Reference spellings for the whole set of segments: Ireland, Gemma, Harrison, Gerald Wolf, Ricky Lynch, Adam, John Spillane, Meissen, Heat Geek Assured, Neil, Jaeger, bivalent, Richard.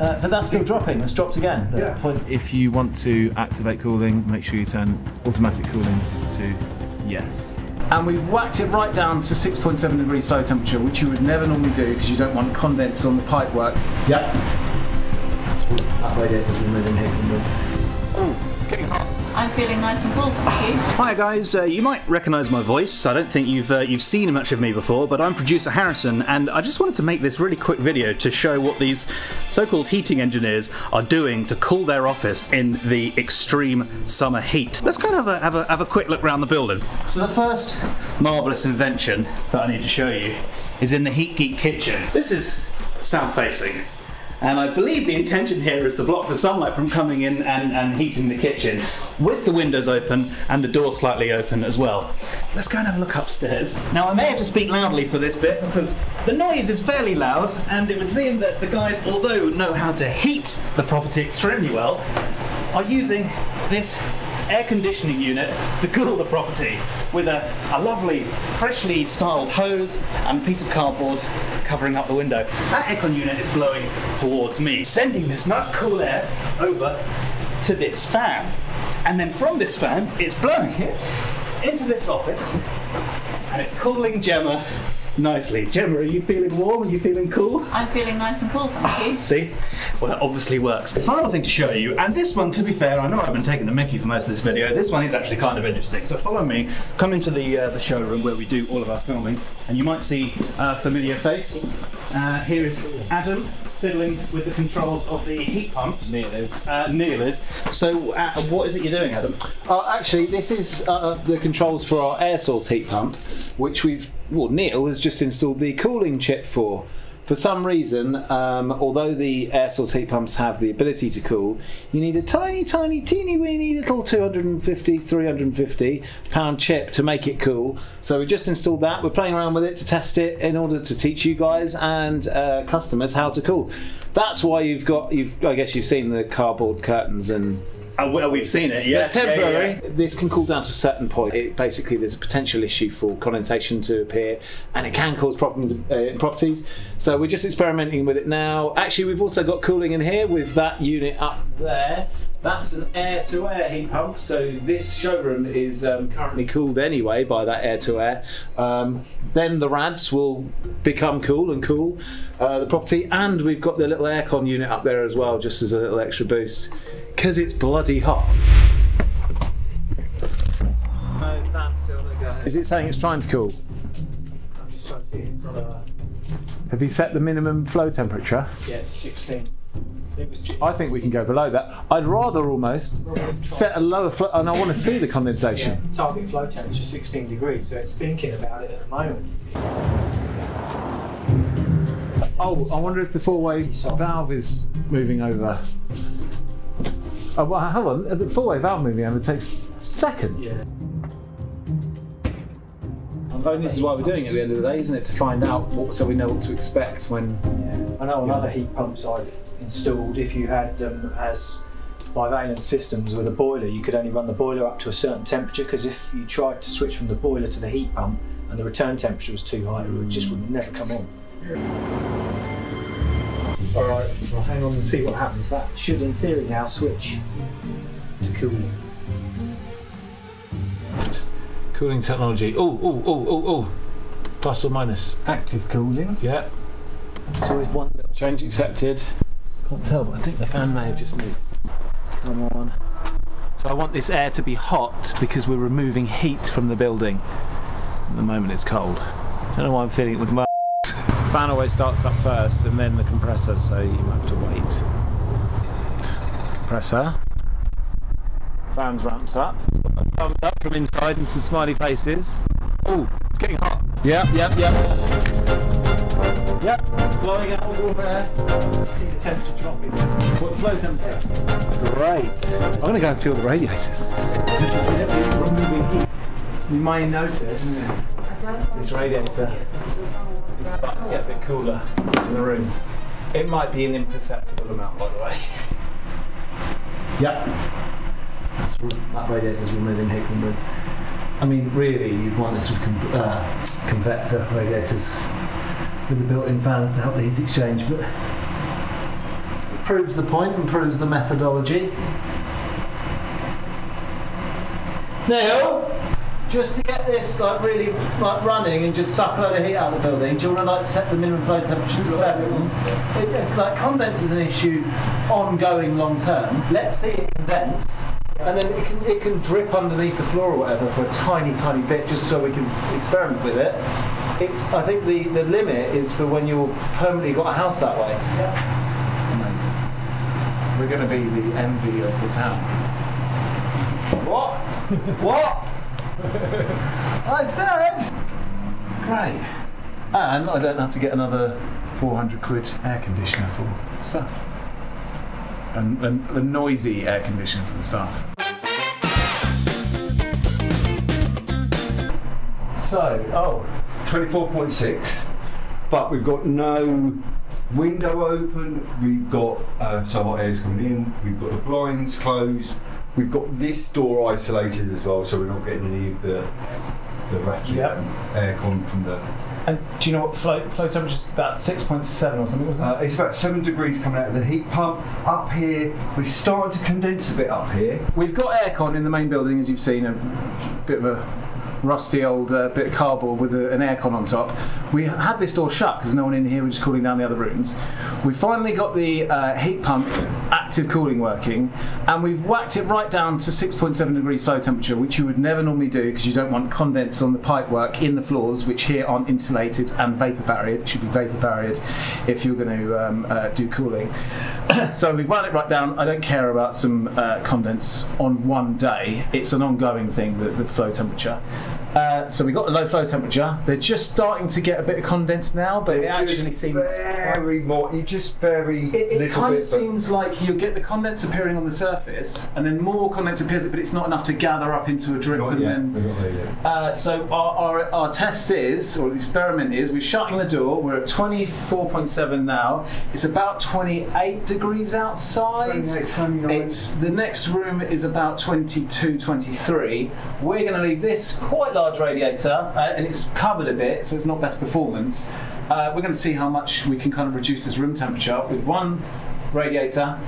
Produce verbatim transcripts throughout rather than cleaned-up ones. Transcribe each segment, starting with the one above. Uh, but that's still dropping, it's dropped again. Yeah. Point. If you want to activate cooling, make sure you turn automatic cooling to yes. And we've whacked it right down to six point seven degrees flow temperature, which you would never normally do because you don't want condense on the pipe work. Yep. That's what that radiator is removing here from the... Oh, it's getting hot. I'm feeling nice and cool, thank you. Hi guys, uh, you might recognise my voice. I don't think you've uh, you've seen much of me before, but I'm producer Harrison, and I just wanted to make this really quick video to show what these so-called heating engineers are doing to cool their office in the extreme summer heat. Let's kind of have a, have a, have a quick look around the building. So the first marvellous invention that I need to show you is in the Heat Geek kitchen. This is south-facing. And I believe the intention here is to block the sunlight from coming in and, and heating the kitchen, with the windows open and the door slightly open as well. Let's go and have a look upstairs. Now, I may have to speak loudly for this bit because the noise is fairly loud, and it would seem that the guys, although know how to heat the property extremely well, are using this air conditioning unit to cool the property with a, a lovely freshly styled hose and a piece of cardboard covering up the window. That aircon unit is blowing towards me, sending this nice cool air over to this fan. And then from this fan, it's blowing it into this office and it's cooling Gemma nicely. Gemma, are you feeling warm? Are you feeling cool? I'm feeling nice and cool, thank oh, you. See? Well, that obviously works. The final thing to show you, and this one, to be fair, I know I've been taking the mickey for most of this video, this one is actually kind of interesting. So follow me, come into the, uh, the showroom where we do all of our filming, and you might see a familiar face. Uh, here is Adam, fiddling with the controls of the heat pump. Neil is. Uh, Neil is. So uh, what is it you're doing, Adam? Uh, actually, this is uh, the controls for our air source heat pump, which we've, well, Neil has just installed the cooling chip for. For some reason, um, although the air source heat pumps have the ability to cool, you need a tiny, tiny, teeny weeny little two hundred fifty, three hundred fifty pound chip to make it cool. So we just installed that. We're playing around with it to test it in order to teach you guys and uh, customers how to cool. That's why you've got, you've, I guess you've seen the cardboard curtains and... Uh, well, we've seen it, yeah. It's temporary. Yeah, yeah. This can cool down to a certain point. It, basically, there's a potential issue for condensation to appear, and it can cause problems uh, in properties. So we're just experimenting with it now. Actually, we've also got cooling in here with that unit up there. That's an air-to-air heat pump, so this showroom is um, currently cooled anyway by that air-to-air. Um, then the rads will become cool and cool uh, the property, and we've got the little aircon unit up there as well, just as a little extra boost, because it's bloody hot. No, that's still not going. Is it saying it's trying to cool? I'm just trying to see it's on a... Have you set the minimum flow temperature? Yeah, it's sixteen. I think we can go below that. I'd rather almost set a lower flow, and I want to see the condensation. Yeah, target flow temperature sixteen degrees, so it's thinking about it at the moment. Oh, I wonder if the four-way valve is moving over. Oh, well, hold on, the four-way valve moving over takes seconds. Yeah. And this is why we're doing it at the end of the day, isn't it? To find out, what, so we know what to expect when... Yeah. I know on other heat pumps I've installed, if you had them um, as bivalent systems with a boiler, you could only run the boiler up to a certain temperature, because if you tried to switch from the boiler to the heat pump and the return temperature was too high, mm. it just would never come on. Yeah. All right, well, hang on and see what happens. That should, in theory, now switch to cooling. Cooling technology. Oh, oh, oh, oh, oh. Plus or minus. Active cooling. Yeah. It's always one little change accepted. Can't tell, but I think the fan may have just moved. Come on. So I want this air to be hot because we're removing heat from the building. At the moment it's cold. I don't know why I'm feeling it with my fan always starts up first and then the compressor, so you might have to wait. Compressor. Fan's ramped up. Thumbs up from inside and some smiley faces. Oh, it's getting hot. Yep, yep, yep. Yep, blowing out all the air. See the temperature dropping. What the flow temperature? Great. I'm going to go and feel the radiators. You may notice this radiator is starting to get a bit cooler in the room. It might be an imperceptible amount, by the way. Yep. That's, that radiator's removing heat from the... I mean, really, you'd want this with con uh, convector radiators with the built-in fans to help the heat exchange, but proves the point and proves the methodology. Now, just to get this like really like running and just suck a load of heat out of the building, do you want to like set the minimum flow temperature to seven? It, like condense is an issue ongoing long term. Let's see it condense, and then it can, it can drip underneath the floor or whatever for a tiny, tiny bit, just so we can experiment with it. It's I think the, the limit is for when you've permanently got a house that way. Yeah. Amazing. We're going to be the envy of the town. What? What? I said! Great. And I don't have to get another four hundred quid air conditioner for stuff. And, and a noisy air conditioner for the staff. So, oh. twenty-four point six, but we've got no window open, we've got uh, so hot air's coming in, we've got the blinds closed. We've got this door isolated as well, so we're not getting any of the the racket yep. and aircon from the. And do you know what flow flow temperature is? About six point seven or something. Wasn't it? Uh, it's about seven degrees coming out of the heat pump. Up here, we're starting to condense a bit up here. We've got aircon in the main building, as you've seen, a bit of a rusty old uh, bit of cardboard with a, an aircon on top. We had this door shut because no one in here was just cooling down the other rooms. We finally got the uh, heat pump active cooling working, and we've whacked it right down to six point seven degrees flow temperature, which you would never normally do because you don't want condense on the pipe work in the floors, which here aren't insulated and vapor barriered. It should be vapor barriered if you're going to um, uh, do cooling. So we've wound it right down. I don't care about some uh, condense on one day. It's an ongoing thing, the, the flow temperature. Uh, so we got a low flow temperature. They're just starting to get a bit of condense now, but it, it actually seems very more. You just very. It, it little kind bit, of seems like you get the condense appearing on the surface, and then more condense appears, but it's not enough to gather up into a drip. Not and yet. then. Not yet. Uh, so our, our our test is, or the experiment is, we're shutting the door. We're at twenty-four point seven now. It's about twenty-eight degrees outside. twenty-eight, twenty-nine. It's the next room is about twenty-two, twenty-three. We're going to leave this quite large. Large radiator, uh, and it's covered a bit, so it's not best performance. Uh, we're going to see how much we can kind of reduce this room temperature with one radiator,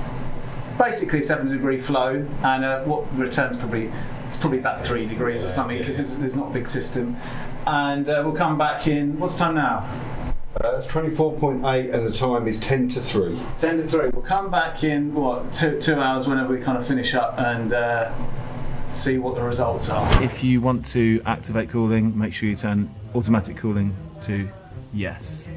basically seven degree flow, and uh, what returns probably it's probably about three degrees or something because it's, it's not a big system. And uh, we'll come back in. What's the time now? That's uh, twenty-four point eight, and the time is ten to three. ten to three. We'll come back in what two two hours whenever we kind of finish up and. Uh, see what the results are. If you want to activate cooling, make sure you turn automatic cooling to yes.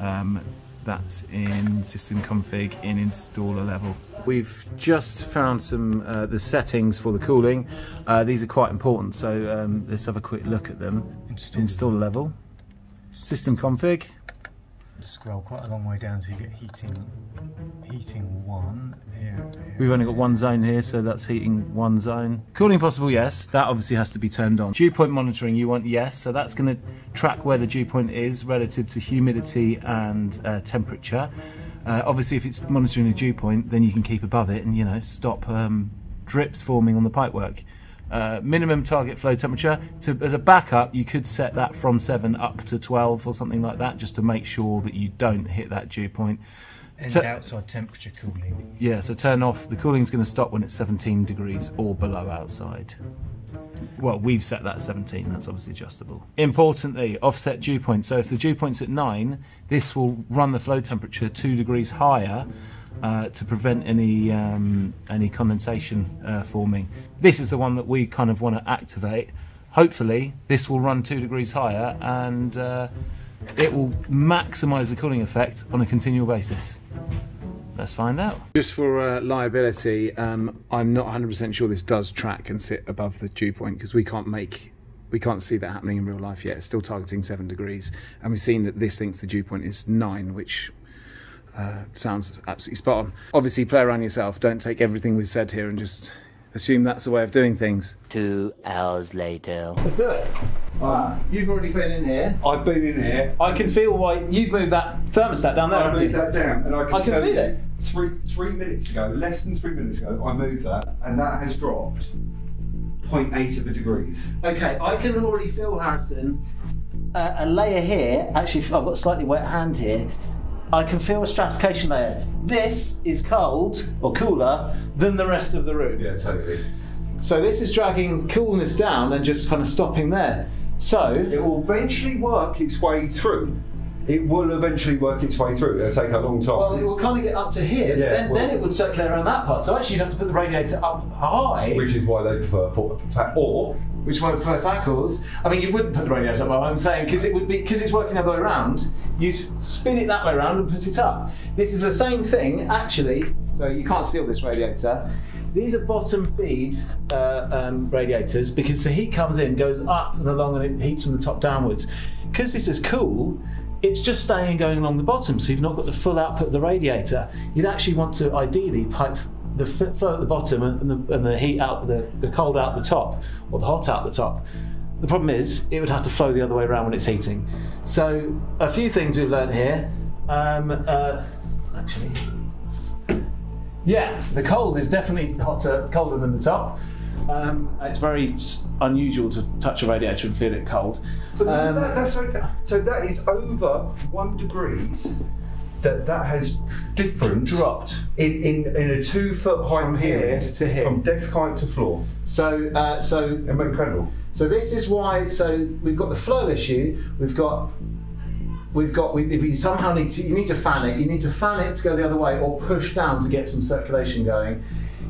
Um, that's in system config in installer level. We've just found some uh, the settings for the cooling. Uh, these are quite important, so um, let's have a quick look at them. Installer, installer level, system config. Scroll quite a long way down so you get heating. Heating one. Here, here, We've only got one zone here, so that's heating one zone. Cooling possible, yes. That obviously has to be turned on. Dew point monitoring, you want yes. So that's going to track where the dew point is relative to humidity and uh, temperature. Uh, obviously, if it's monitoring a dew point, then you can keep above it and you know stop um, drips forming on the pipework. Uh, minimum target flow temperature. To, as a backup, you could set that from seven up to twelve or something like that, just to make sure that you don't hit that dew point. And outside temperature cooling. Yeah, so turn off. The cooling's going to stop when it's seventeen degrees or below outside. Well, we've set that at seventeen, that's obviously adjustable. Importantly, offset dew point. So if the dew point's at nine, this will run the flow temperature two degrees higher uh, to prevent any, um, any condensation uh, forming. This is the one that we kind of want to activate. Hopefully, this will run two degrees higher and uh, it will maximise the cooling effect on a continual basis. Let's find out. Just for uh, liability, um, I'm not one hundred percent sure this does track and sit above the dew point because we can't make, we can't see that happening in real life yet. It's still targeting seven degrees, and we've seen that this thinks the dew point is nine, which uh, sounds absolutely spot on. Obviously, play around yourself. Don't take everything we've said here and just assume that's the way of doing things. Two hours later. Let's do it. Wow. You've already been in here. I've been in here. I can feel why you've moved that thermostat down there. I moved that down, and I can, I can feel it. Three, three minutes ago, less than three minutes ago, I moved that, and that has dropped zero point eight of a degrees. Okay, I can already feel, Harrison, uh, a layer here. Actually, I've got a slightly wet hand here. I can feel a stratification layer. This is cold, or cooler, than the rest of the room. Yeah, totally. So this is dragging coolness down and just kind of stopping there. So it will eventually work its way through. It will eventually work its way through. It'll take a long time. Well, it will kind of get up to here, yeah, but then, well, then it would circulate around that part. So actually you'd have to put the radiator up high. Which is why they prefer for, for, or which one for faculties. I mean, you wouldn't put the radiator up high, I'm saying, because it would be, because it's working the other way around, you'd spin it that way around and put it up. This is the same thing, actually. So you can't seal this radiator. These are bottom feed uh, um, radiators because the heat comes in, goes up and along, and it heats from the top downwards. Because this is cool, it's just staying and going along the bottom, so you've not got the full output of the radiator. You'd actually want to ideally pipe the flow at the bottom and the, and the heat out, the, the cold out the top, or the hot out the top. The problem is, it would have to flow the other way around when it's heating. So, a few things we've learned here. Um, uh, actually, yeah, the cold is definitely hotter, colder than the top. Um, it's very unusual to touch a radiator and feel it cold. So, um, that, that's okay. So that is over one degrees. That that has different dropped in in, in a two foot high from here to here from desk height to floor. So uh, so incredible. So this is why. So we've got the flow issue. We've got. We've got, we, we somehow need to, you need to fan it, you need to fan it to go the other way or push down to get some circulation going.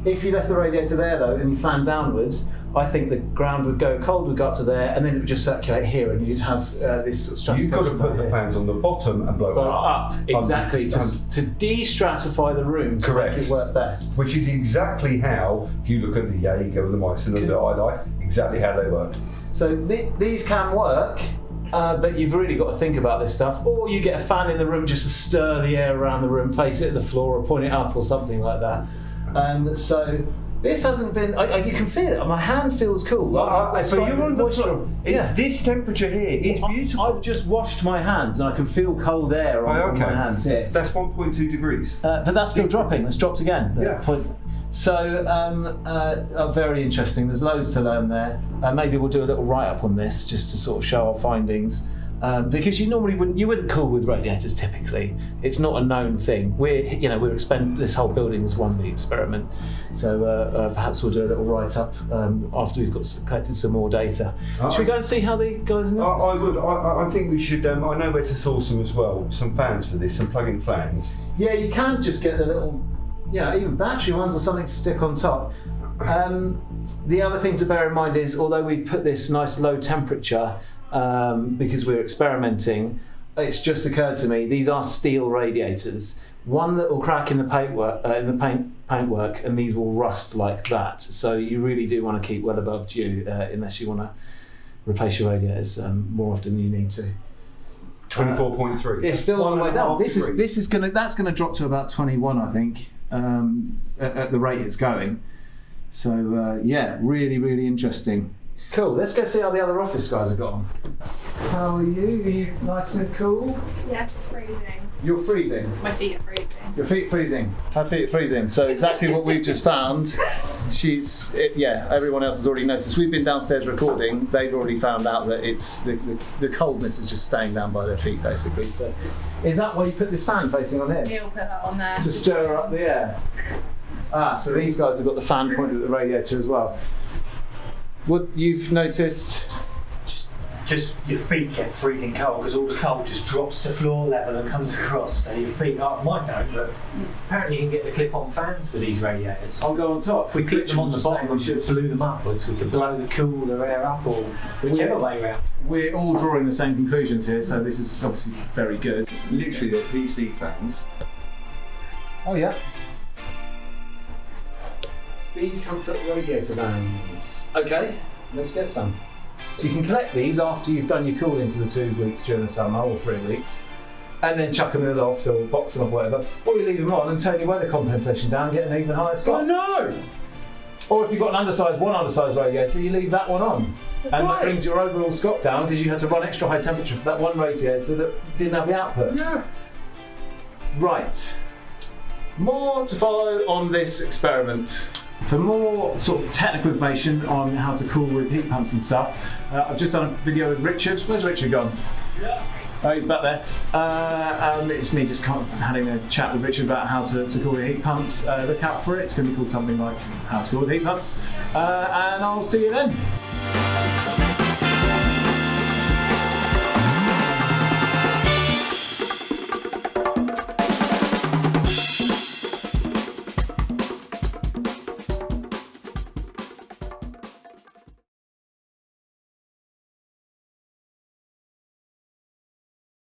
If you left the radiator there though and you fan downwards, I think the ground would go cold, would go up to there and then it would just circulate here and you'd have uh, this sort of stratification. You've got to put the fans on the bottom and blow, blow up. up. Exactly, um, to, to de-stratify the room to correct. make it work best. Which is exactly how, if you look at the Jaeger, the Meissen that I like, exactly how they work. So th these can work. Uh, but you've really got to think about this stuff. Or you get a fan in the room just to stir the air around the room, face it at the floor or point it up or something like that. And so this hasn't been, I, I, you can feel it, my hand feels cool. Like I, I, so you're on the floor. Yeah. This temperature here is beautiful. I've just washed my hands and I can feel cold air on, oh, okay. on my hands here. That's one point two degrees. Uh, but that's still dropping, it's dropped again. Yeah. Point. So, um, uh, very interesting. There's loads to learn there. Uh, maybe we'll do a little write-up on this just to sort of show our findings. Um, because you normally wouldn't, you wouldn't cool with radiators typically. It's not a known thing. We're, you know, we're expend this whole building is one big experiment. So uh, uh, perhaps we'll do a little write-up um, after we've got collected some more data. Uh, should we go and see how the guys? I, I would. I, I think we should. Um, I know where to source them as well. Some fans for this. Some plug-in fans. Yeah, you can just get the little. Yeah, even battery ones or something to stick on top. Um, the other thing to bear in mind is, although we've put this nice low temperature um, because we're experimenting, it's just occurred to me, these are steel radiators. One that will crack in the paintwork, uh, in the paint, paintwork, and these will rust like that. So you really do want to keep well above due, uh, unless you want to replace your radiators um, more often than you need to. twenty-four point three. Uh, it's still on the way down. This is this is gonna that's gonna drop to about twenty-one, I think. Um, at, at the rate it's going. So uh, yeah, really, really interesting. Cool, let's go see how the other office guys have got on. How are you? Are you nice and cool? Yeah, it's freezing. You're freezing? My feet are freezing. Your feet freezing? Her feet are freezing. So exactly what we've just found. She's, it, yeah, everyone else has already noticed. We've been downstairs recording. They've already found out that it's, the, the, the coldness is just staying down by their feet basically. So is that why you put this fan facing on here? Yeah, we'll put that on there. To stir up the air. Ah, so these guys have got the fan pointed at the radiator as well. What you've noticed? Just, just your feet get freezing cold because all the cold just drops to floor level and comes across. So your feet are, mine don't, but apparently you can get the clip-on fans for these radiators. I'll go on top. If we clip them on the bottom, we should blew them upwards. We could blow the cooler air up or whichever way round. We're all drawing the same conclusions here, so this is obviously very good. Literally, they're P C fans. Oh yeah. Speed comfort radiator vans. Okay, let's get some. So you can collect these after you've done your cooling for the two weeks during the summer, or three weeks, and then chuck them in the loft or box them up, or whatever. Or you leave them on and turn your weather compensation down and get an even higher score. Oh no! Or if you've got an undersized, one undersized radiator, you leave that one on. And right. That brings your overall score down because you had to run extra high temperature for that one radiator that didn't have the output. Yeah. Right. More to follow on this experiment. For more sort of technical information on how to cool with heat pumps and stuff, uh, I've just done a video with Richard. Where's Richard gone? Yeah. Oh, he's back there. Uh, um, it's me just kind of having a chat with Richard about how to, to call the heat pumps. Uh, look out for it. It's going to be called something like How to Call the Heat Pumps. Uh, and I'll see you then.